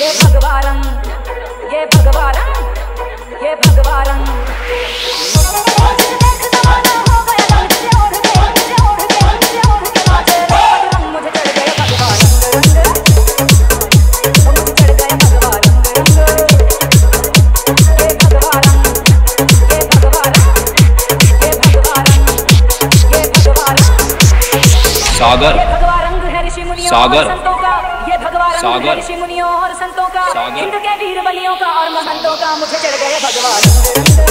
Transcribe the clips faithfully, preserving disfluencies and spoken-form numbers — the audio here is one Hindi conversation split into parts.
ये भगवा रंग ये भगवा रंग ये भगवा रंग सागर सागर सागर संतों का हिंद के वीर बलियों का और महंतों का मुझे चढ़ गए भगवा रंग चढ़ गए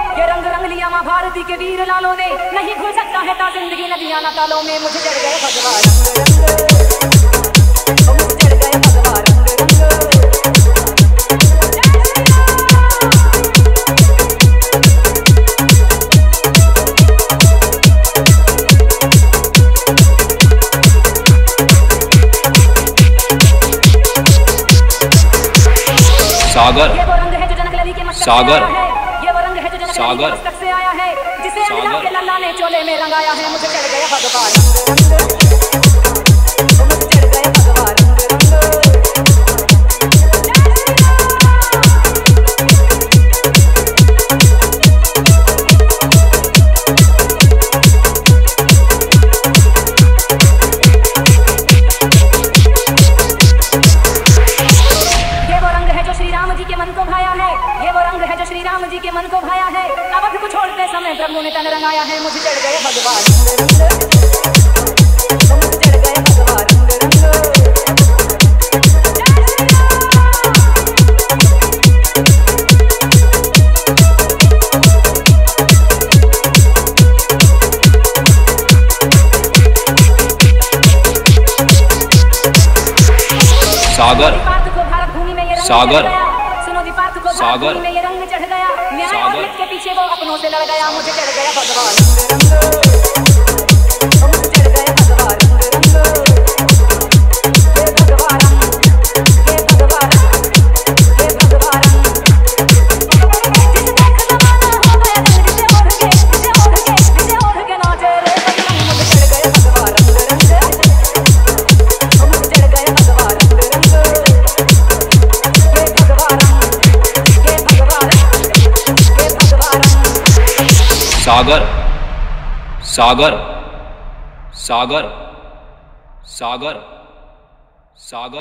भगवा के वीर लालों ने नहीं भूल सकता है ता जिंदगी नदियां ना तालों में मुझे चढ़ गए भगवा रंग मुझे चढ़ गए भगवा रंग सागर सागर सागर के लल्ला ने चोले में रंगाया है मुझे चढ़ गया भगवा रंग मुझे चढ़ गया भगवा रंग। ये वो रंग है जो श्री राम जी के मन को भाया है, ये वो रंग है जो श्री राम जी के मन को भाया है। अवध को छोड़ते समय ब्रह्मों ने तन रंगाया है मुझे चढ़ गए भगवा रंग मुझे चढ़ गए भगवा रंग। सागर सागर सागर के पीछे वो अपनों से लड़ गया मुझे चढ़ गया भगवा रंग। सागर सागर सागर सागर सागर।